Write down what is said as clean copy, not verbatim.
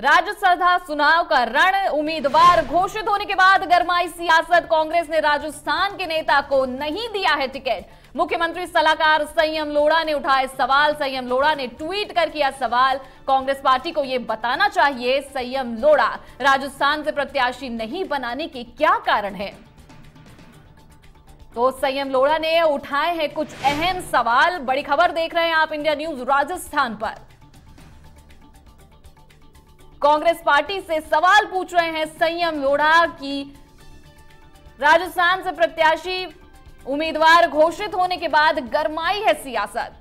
राज्यसभा चुनाव का रण उम्मीदवार घोषित होने के बाद गरमाई सियासत। कांग्रेस ने राजस्थान के नेता को नहीं दिया है टिकट। मुख्यमंत्री सलाहकार संयम लोढ़ा ने उठाए सवाल। संयम लोढ़ा ने ट्वीट कर किया सवाल। कांग्रेस पार्टी को यह बताना चाहिए संयम लोढ़ा राजस्थान से प्रत्याशी नहीं बनाने के क्या कारण है। तो संयम लोढ़ा ने उठाए हैं कुछ अहम सवाल। बड़ी खबर देख रहे हैं आप इंडिया न्यूज राजस्थान पर। कांग्रेस पार्टी से सवाल पूछ रहे हैं संयम लोढ़ा की राजस्थान से प्रत्याशी उम्मीदवार घोषित होने के बाद गरमाई है सियासत।